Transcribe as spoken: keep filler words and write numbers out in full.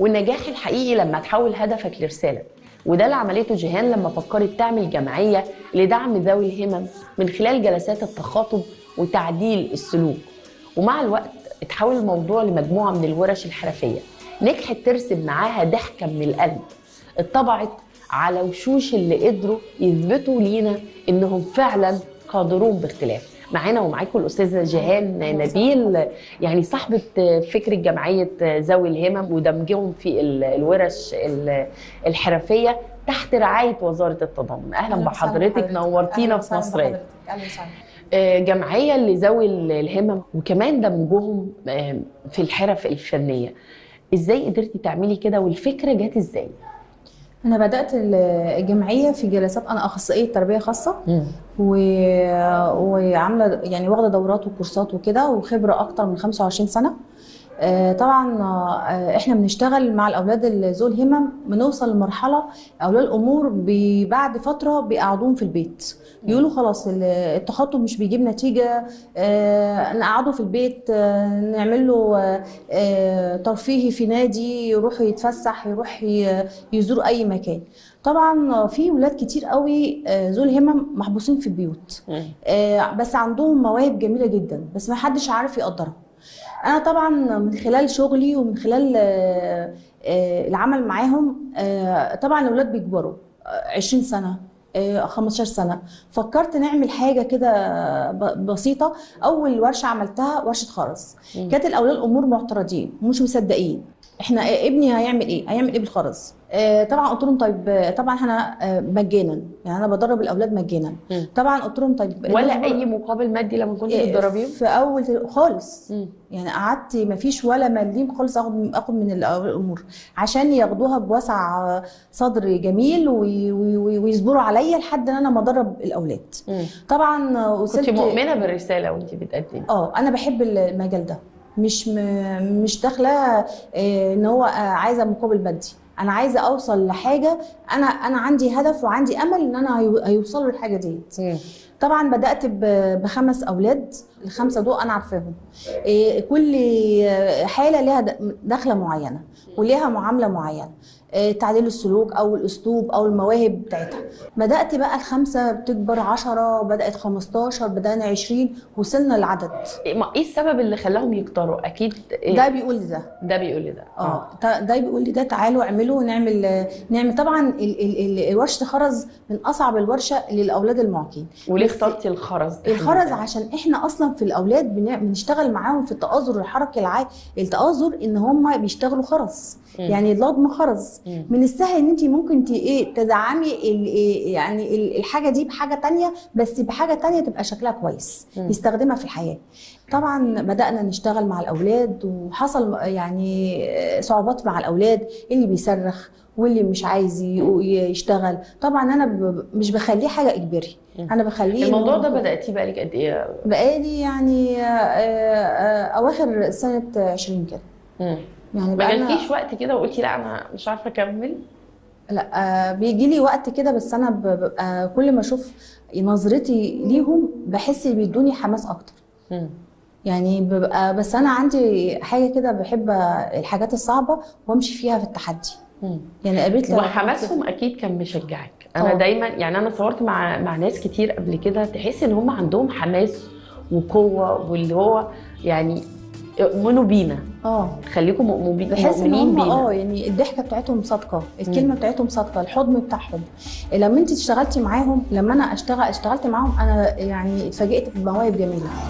والنجاح الحقيقي لما تحول هدفك لرسالة، وده اللي عملته جيهان لما فكرت تعمل جمعية لدعم ذوي الهمم من خلال جلسات التخاطب وتعديل السلوك. ومع الوقت اتحول الموضوع لمجموعة من الورش الحرفية نجحت ترسم معاها ضحكة من القلب اتطبعت على وشوش اللي قدروا يثبتوا لينا انهم فعلا قادرون باختلاف. معانا ومعاكم الاستاذه جيهان نبيل، يعني صاحبه فكره جمعيه ذوي الهمم ودمجهم في الورش الحرفيه تحت رعايه وزاره التضامن. اهلا بحضرتك، نورتينا في مصريه. جمعيه لذوي الهمم وكمان دمجهم في الحرف الفنيه، ازاي قدرتي تعملي كده والفكره جت ازاي؟ أنا بدأت الجمعية في جلسات، أنا أخصائية تربية خاصة و... وعاملة يعني واخدة دورات وكورسات وكده وخبرة أكتر من خمسة وعشرين سنة. طبعا إحنا بنشتغل مع الأولاد ذوي الهمم، بنوصل لمرحلة أولياء الأمور بعد فترة بيقعدوهم في البيت، يقولوا خلاص التخاطب مش بيجيب نتيجة، نقعده في البيت، نعمل له ترفيهي في نادي، يروح يتفسح، يروح يزور أي مكان. طبعا في ولاد كتير قوي ذوي الهمم محبوسين في البيوت بس عندهم مواهب جميلة جدا بس ما حدش عارف يقدرها. أنا طبعا من خلال شغلي ومن خلال العمل معاهم، طبعا الأولاد بيكبروا عشرين سنة خمستاشر سنة، فكرت نعمل حاجه كده بسيطه. اول ورشه عملتها ورشه خرز، كانت الاولياء الامور معترضين مش مصدقين احنا ابني هيعمل ايه، هيعمل ايه بالخرز. آه طبعا قلت لهم طيب، طبعا احنا آه مجانا، يعني انا بدرب الاولاد مجانا. مم. طبعا قلت لهم طيب ولا اي مقابل مادي لما كنت بتدربيهم؟ في اول خالص مم. يعني قعدت ما فيش ولا مليم خالص اخد اخد من الامور عشان ياخدوها بوسع صدر جميل ويصبروا عليا لحد ان انا ما ادرب الاولاد. مم. طبعا وصلت. كنت مؤمنه بالرساله وانت بتقدمي؟ اه انا بحب المجال ده، مش مش داخله ان هو عايزه مقابل مادي، انا عايزه اوصل لحاجه، انا انا عندي هدف وعندي امل ان انا هيوصلوا للحاجه ديت. طبعا بدات بخمس اولاد، الخمسه دول انا عارفاهم، كل حاله ليها دخله معينه وليها معامله معينه، تعديل السلوك او الاسلوب او المواهب بتاعتها. بدات بقى الخمسه بتكبر، عشرة بدات، خمستاشر بدانا، عشرين وصلنا للعدد. ايه السبب اللي خلاهم يكتروا؟ اكيد إيه؟ ده بيقول لي ده، ده بيقول لي ده، اه ده بيقول لي ده، تعالوا اعملوا نعمل نعمل طبعا ورشه خرز من اصعب الورشه للاولاد المعاقين. وليه اخترتي الخرز؟ الخرز عشان احنا اصلا في الاولاد بنشتغل معاهم في التآزر الحركي العالي، التآزر ان هم بيشتغلوا خرز، يعني لضم خرز. من السهل ان انت ممكن ايه تدعمي يعني الحاجه دي بحاجه ثانيه، بس بحاجه ثانيه تبقى شكلها كويس يستخدمها في الحياه. طبعا بدانا نشتغل مع الاولاد وحصل يعني صعوبات مع الاولاد، اللي بيصرخ واللي مش عايز يشتغل. طبعا انا مش بخليه حاجه اجباري، انا بخليه الموضوع ده. بداتيه بقالك قد ايه؟ بقالي يعني اواخر سنه عشرين كده. يعني ما جالكيش وقت كده وقلتي لا انا مش عارفه اكمل؟ لا بيجي لي وقت كده، بس انا ببقى كل ما اشوف نظرتي ليهم بحس بيدوني حماس اكتر. م. يعني ببقى بس انا عندي حاجه كده، بحب الحاجات الصعبه وامشي فيها في التحدي. م. يعني قابلت وحماسهم اكيد كان مشجعك. انا أوه. دايما يعني انا صورت مع مع ناس كتير قبل كده، تحس ان هم عندهم حماس وقوه، واللي هو يعني اؤمنوا بينا. اه خليكم مؤمنين بينا. بحس ان هم اه يعني الضحكه بتاعتهم صادقه، الكلمه م. بتاعتهم صادقه، الحضن بتاعهم. لما انت اشتغلتي معاهم، لما انا اشتغل اشتغلت معاهم، انا يعني اتفاجئت بمواهب جميله.